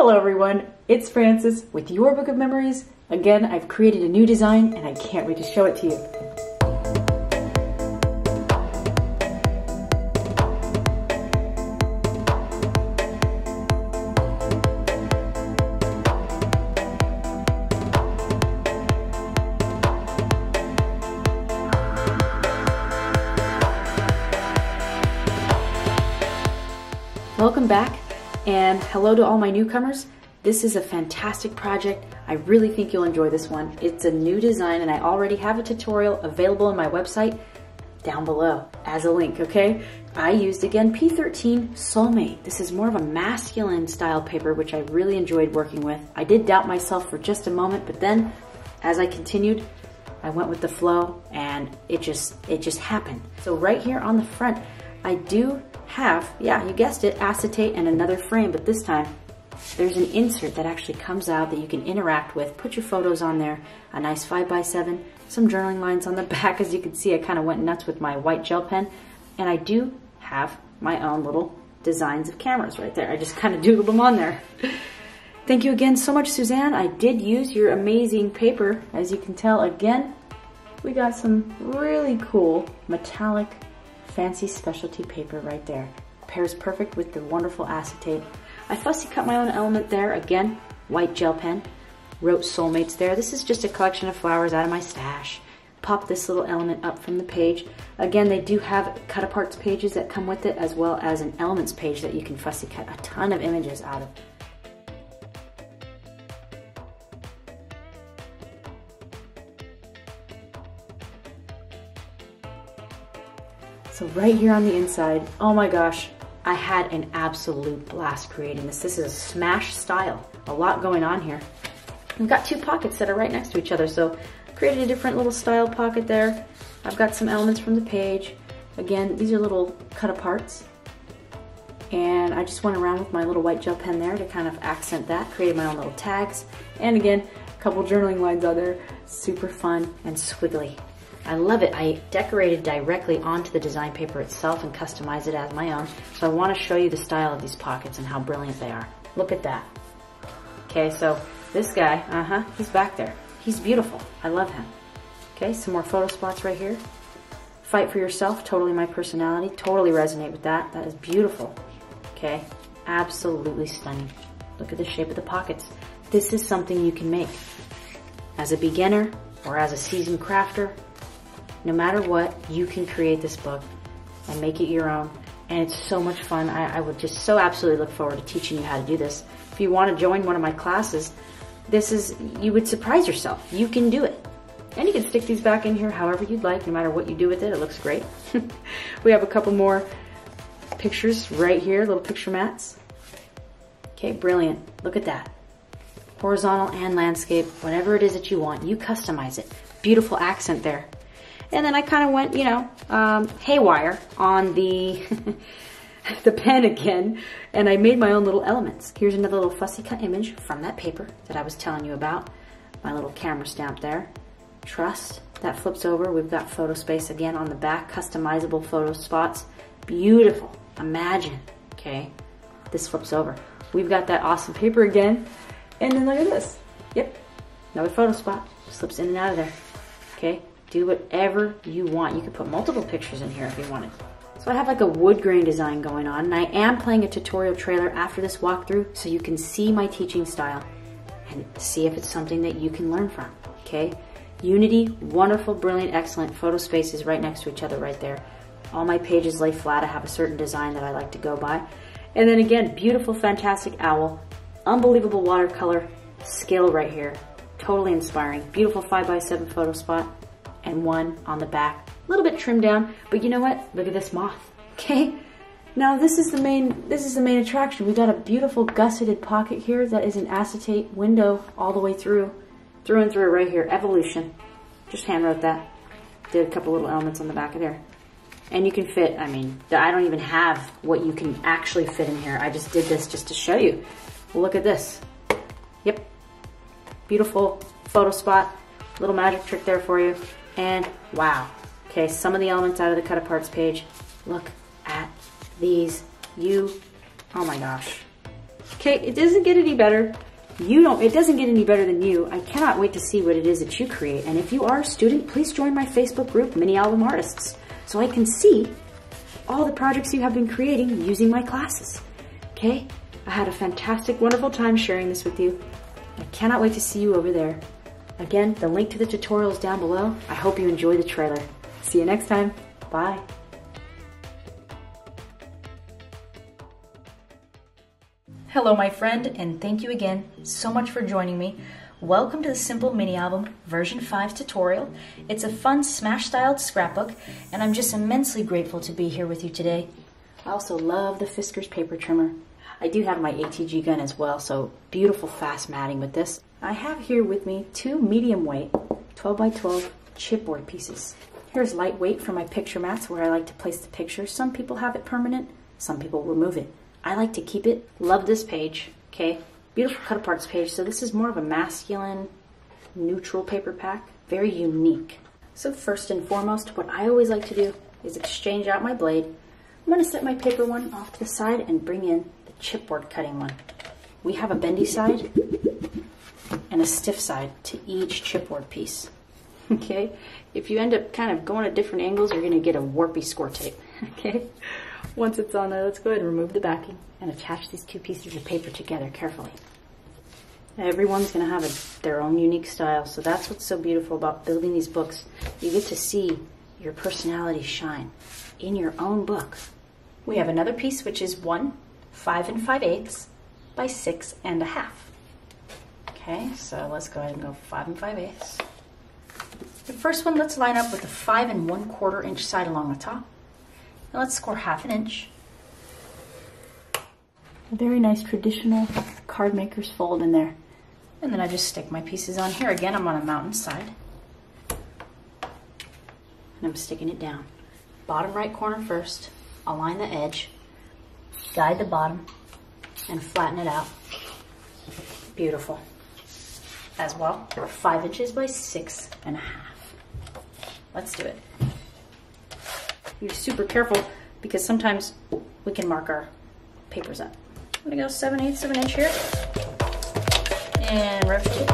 Hello everyone, it's Frances with Your Book of Memories. Again, I've created a new design and I can't wait to show it to you. Welcome back. And hello to all my newcomers. This is a fantastic project. I really think you'll enjoy this one. It's a new design and I already have a tutorial available on my website down below as a link, okay? I used, again, P13 Soulmate. This is more of a masculine style paper, which I really enjoyed working with. I did doubt myself for just a moment, but then as I continued, I went with the flow and it just happened. So right here on the front, I do have, yeah, you guessed it, acetate and another frame, but this time there's an insert that actually comes out that you can interact with, put your photos on there, a nice 5x7, some journaling lines on the back. As you can see, I kind of went nuts with my white gel pen, and I do have my own little designs of cameras right there. I just kind of doodled them on there. Thank you again so much, Suzanne. I did use your amazing paper. As you can tell, again, we got some really cool metallic fancy specialty paper right there. Pairs perfect with the wonderful acetate. I fussy cut my own element there. Again, white gel pen. Wrote Soulmates there. This is just a collection of flowers out of my stash. Pop this little element up from the page. Again, they do have cut aparts pages that come with it, as well as an elements page that you can fussy cut a ton of images out of. So right here on the inside, oh my gosh, I had an absolute blast creating this. This is a smash style, a lot going on here. We've got two pockets that are right next to each other, so created a different little style pocket there. I've got some elements from the page. Again, these are little cut aparts. And I just went around with my little white gel pen there to kind of accent that, created my own little tags. And again, a couple journaling lines on there, super fun and squiggly. I love it. I decorated directly onto the design paper itself and customized it as my own. So I want to show you the style of these pockets and how brilliant they are. Look at that. Okay, so this guy, he's back there. He's beautiful. I love him. Okay, some more photo spots right here. Fight for yourself, totally my personality. Totally resonate with that. That is beautiful. Okay, absolutely stunning. Look at the shape of the pockets. This is something you can make as a beginner or as a seasoned crafter. No matter what, you can create this book and make it your own, and it's so much fun. I would just so absolutely look forward to teaching you how to do this. If you want to join one of my classes, you would surprise yourself. You can do it. And you can stick these back in here however you'd like, no matter what you do with it. It looks great. We have a couple more pictures right here, little picture mats. Okay, brilliant. Look at that. Horizontal and landscape, whatever it is that you want, you customize it. Beautiful accent there. And then I kind of went, you know, haywire on the, the pen again, and I made my own little elements. Here's another little fussy cut image from that paper that I was telling you about. My little camera stamp there. Trust, that flips over. We've got photo space again on the back, customizable photo spots. Beautiful, imagine, okay? This flips over. We've got that awesome paper again, and then look at this. Yep, another photo spot, slips in and out of there, okay? Do whatever you want. You can put multiple pictures in here if you wanted. So I have like a wood grain design going on, and I am playing a tutorial trailer after this walkthrough so you can see my teaching style and see if it's something that you can learn from, okay? Unity, wonderful, brilliant, excellent. Photo spaces right next to each other right there. All my pages lay flat. I have a certain design that I like to go by. And then again, beautiful, fantastic owl, unbelievable watercolor skill right here. Totally inspiring. Beautiful 5x7 photo spot. And one on the back, a little bit trimmed down, but you know what? Look at this moth, okay? Now this is the main attraction. We got a beautiful gusseted pocket here that is an acetate window all the way through and through right here, Evolution. Just hand wrote that. Did a couple little elements on the back of there. And you can fit, I mean, I don't even have what you can actually fit in here. I just did this just to show you. Well, look at this. Yep, beautiful photo spot, little magic trick there for you. And wow, okay, some of the elements out of the cut aparts page. Look at these, oh my gosh. Okay, it doesn't get any better. You don't, it doesn't get any better than you. I cannot wait to see what it is that you create. And if you are a student, please join my Facebook group, Mini Album Artists, so I can see all the projects you have been creating using my classes. Okay? I had a fantastic, wonderful time sharing this with you. I cannot wait to see you over there. Again, the link to the tutorial is down below. I hope you enjoy the trailer. See you next time. Bye. Hello, my friend, and thank you again so much for joining me. Welcome to the Simple Mini Album version 5 tutorial. It's a fun smash-styled scrapbook, and I'm just immensely grateful to be here with you today. I also love the Fiskars paper trimmer. I do have my ATG gun as well, so beautiful fast matting with this. I have here with me two medium weight 12x12 chipboard pieces. Here's lightweight for my picture mats where I like to place the pictures. Some people have it permanent, some people remove it. I like to keep it. Love this page, okay? Beautiful cut aparts page. So this is more of a masculine, neutral paper pack. Very unique. So first and foremost, what I always like to do is exchange out my blade. I'm gonna set my paper one off to the side and bring in the chipboard cutting one. We have a bendy side and a stiff side to each chipboard piece, okay? If you end up kind of going at different angles, you're gonna get a warpy score tape, okay? Once it's on there, let's go ahead and remove the backing and attach these two pieces of paper together carefully. Everyone's going to have their own unique style, so that's what's so beautiful about building these books. You get to see your personality shine in your own book. We have another piece which is 1 5 5/8 by 6 1/2. Okay, so let's go ahead and go 5 5/8. The first one, let's line up with the 5 1/4 inch side along the top. Now let's score 1/2 inch. A very nice traditional card maker's fold in there. And then I just stick my pieces on here. Again, I'm on a mountainside. And I'm sticking it down. Bottom right corner first, align the edge, guide the bottom, and flatten it out. Beautiful. As well, 5 inches by 6 1/2. Let's do it. You're super careful because sometimes we can mark our papers up. I'm gonna go 7/8 of an inch here and rotate.